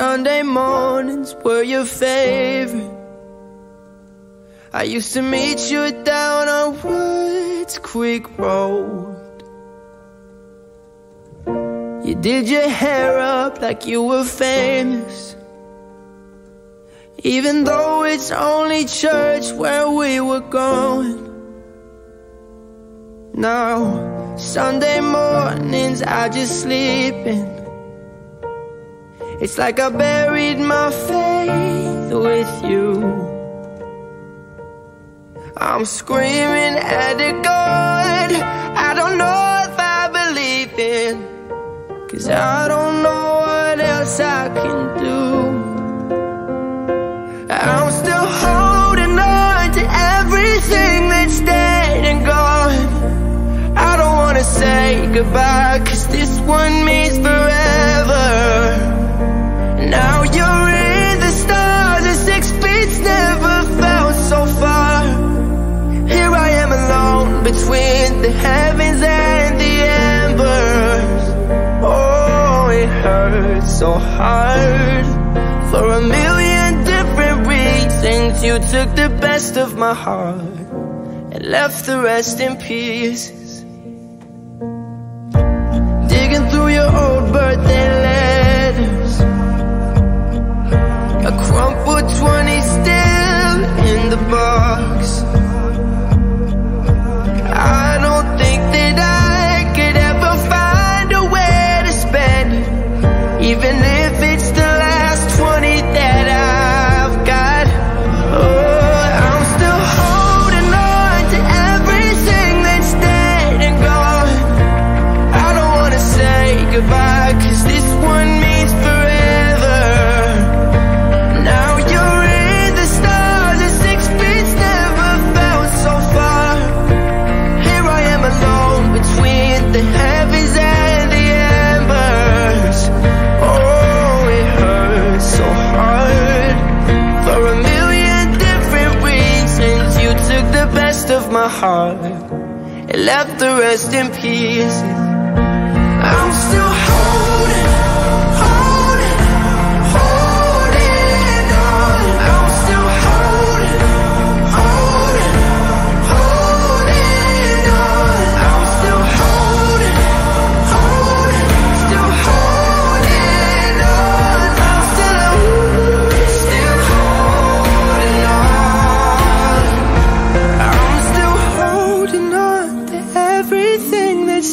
Sunday mornings were your favorite. I used to meet you down on Woods Creek Road. You did your hair up like you were famous, even though it's only church where we were going. Now, Sunday mornings I just sleep in. It's like I buried my faith with you. I'm screaming at a God I don't know if I believe in, 'cause I don't know what else I can do. I'm still holding on to everything that's dead and gone. I don't wanna say goodbye, 'cause this one means forever. Now you're in the stars and 6 feet's never felt so far. Between the heavens and the embers, oh, it hurts so hard. For a million different reasons, you took the best of my heart and left the rest in pieces. Digging through your old birthday letters, a crumpled 20 still in the box. I don't think that I could ever find a way to spend it, even if it's the last 20 that I've got. Oh, I'm still holding on to everything that's dead and gone. I don't wanna say goodbye, 'cause this one means forever. Now you're in the stars and 6 feet's never felt so far. Alone between the heavens and the embers, oh, it hurts so hard. For a million different reasons, you took the best of my heart and left the rest in pieces. I'm still holding on.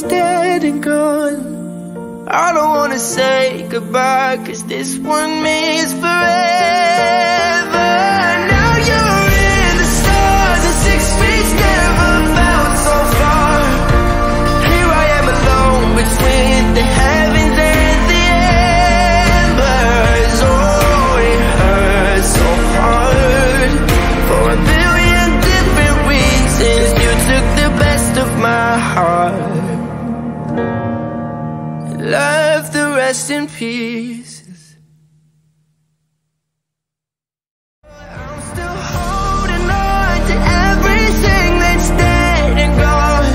Dead and gone. I don't wanna say goodbye, 'cause this one means forever. Now you're in the stars and 6 feet's never felt so far. Here I am alone between the heavens and the embers, oh, it hurts so hard. For a billion different reasons, you took the best of my heart, love the rest in pieces. I'm still holding on to everything that's dead and gone.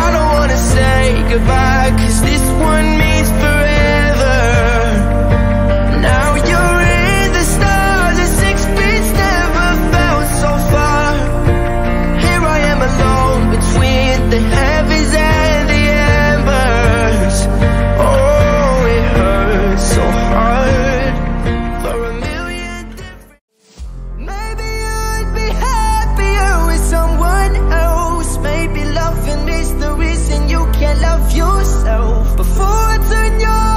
I don't wanna say goodbye, 'cause this one means forever. Now you're in the stars and 6 feet's never felt so far. Here I am alone between the heavens and love yourself before I turn your